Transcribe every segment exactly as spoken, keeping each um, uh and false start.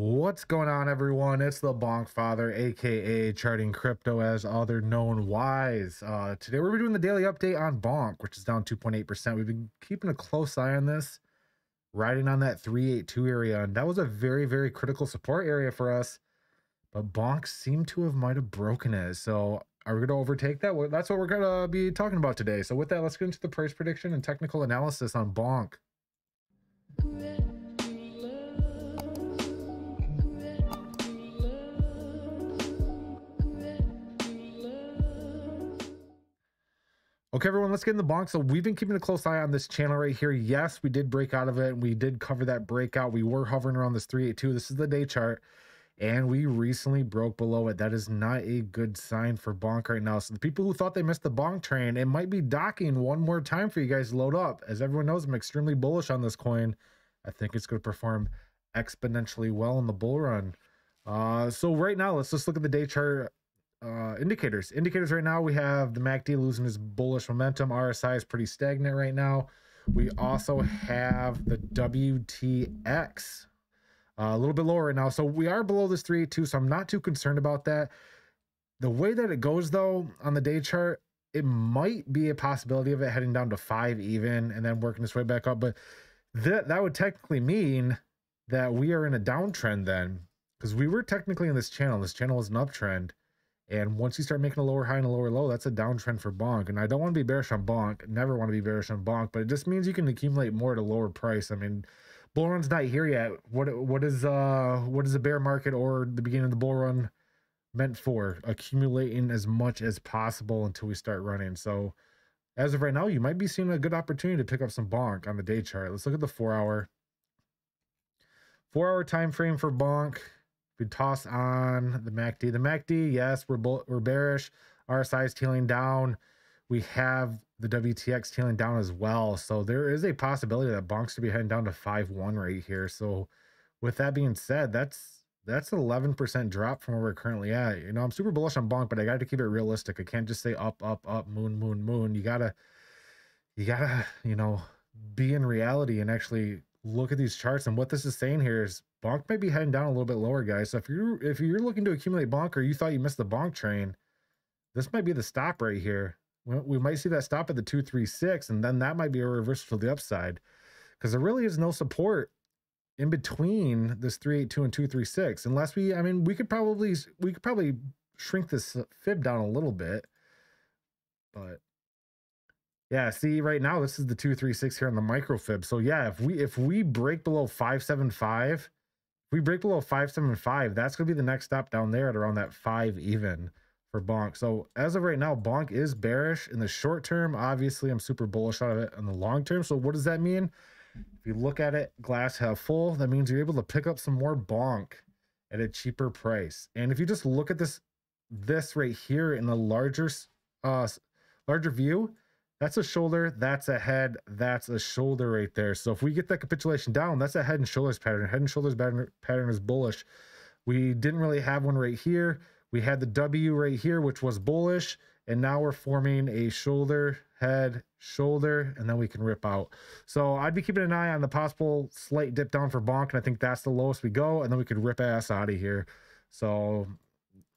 What's going on, everyone? It's the Bonk Father, aka Charting Crypto as Other Known Wise. Uh, today we're doing the daily update on Bonk, which is down two point eight percent. We've been keeping a close eye on this, riding on that three eighty-two area, and that was a very, very critical support area for us. But Bonk seemed to have might have broken it. So are we going to overtake that? Well, that's what we're going to be talking about today. So with that, let's get into the price prediction and technical analysis on Bonk. Okay, everyone, let's get in the Bonk. So we've been keeping a close eye on this channel right here. Yes, we did break out of it, and we did cover that breakout. We were hovering around this three eighty-two. This is the day chart, and we recently broke below it. That is not a good sign for Bonk right now. So the people who thought they missed the Bonk train, it might be docking one more time for you guys. Load up. As everyone knows, I'm extremely bullish on this coin. I think it's going to perform exponentially well in the bull run. Uh, so right now, let's just look at the day chart. Uh, indicators. Indicators right now, we have the M A C D losing his bullish momentum. R S I is pretty stagnant right now. We also have the W T X uh, a little bit lower right now. So we are below this three eighty-two, so I'm not too concerned about that. The way that it goes, though, on the day chart, it might be a possibility of it heading down to five even and then working its way back up. But that, that would technically mean that we are in a downtrend then, because we were technically in this channel. This channel is an uptrend. And once you start making a lower high and a lower low, that's a downtrend for Bonk. And I don't want to be bearish on Bonk. Never want to be bearish on Bonk. But it just means you can accumulate more at a lower price. I mean, bull run's not here yet. What what is uh what is a bear market or the beginning of the bull run meant for? Accumulating as much as possible until we start running. So as of right now, you might be seeing a good opportunity to pick up some Bonk on the day chart. Let's look at the four hour four hour time frame for Bonk. We toss on the M A C D. The M A C D, yes, we're, bull we're bearish. R S I is tailing down. We have the W T X tailing down as well. So there is a possibility that Bonk's to be heading down to five one right here. So with that being said, that's that's an eleven percent drop from where we're currently at. You know, I'm super bullish on Bonk, but I got to keep it realistic. I can't just say up, up, up, moon, moon, moon. You gotta, you gotta, you know, be in reality and actually look at these charts. And what this is saying here is Bonk may be heading down a little bit lower, guys. So if you're if you're looking to accumulate Bonk, or you thought you missed the Bonk train, this might be the stop right here. We, we might see that stop at the two three six, and then that might be a reversal to the upside, because there really is no support in between this three eighty-two and two three six, unless we I mean we could probably we could probably shrink this fib down a little bit. But yeah, see, right now this is the two three six here on the micro fib. So yeah, if we if we break below five seven five, if we break below five seven five, that's gonna be the next stop down there at around that five even for Bonk. So as of right now, Bonk is bearish in the short term. Obviously, I'm super bullish out of it in the long term. So what does that mean? If you look at it glass half full, that means you're able to pick up some more Bonk at a cheaper price. And if you just look at this this right here in the larger uh larger view, that's a shoulder, that's a head, that's a shoulder right there. So if we get that capitulation down, that's a head and shoulders pattern. Head and shoulders pattern is bullish. We didn't really have one right here. We had the W right here, which was bullish. And now we're forming a shoulder, head, shoulder, and then we can rip out. So I'd be keeping an eye on the possible slight dip down for Bonk. And I think that's the lowest we go. And then we could rip ass out of here. So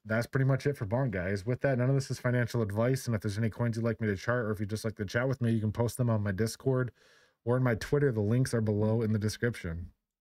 that's pretty much it for Bonk, guys. With that, none of this is financial advice, and if there's any coins you'd like me to chart, or if you'd just like to chat with me, you can post them on my Discord or in my Twitter. The links are below in the description.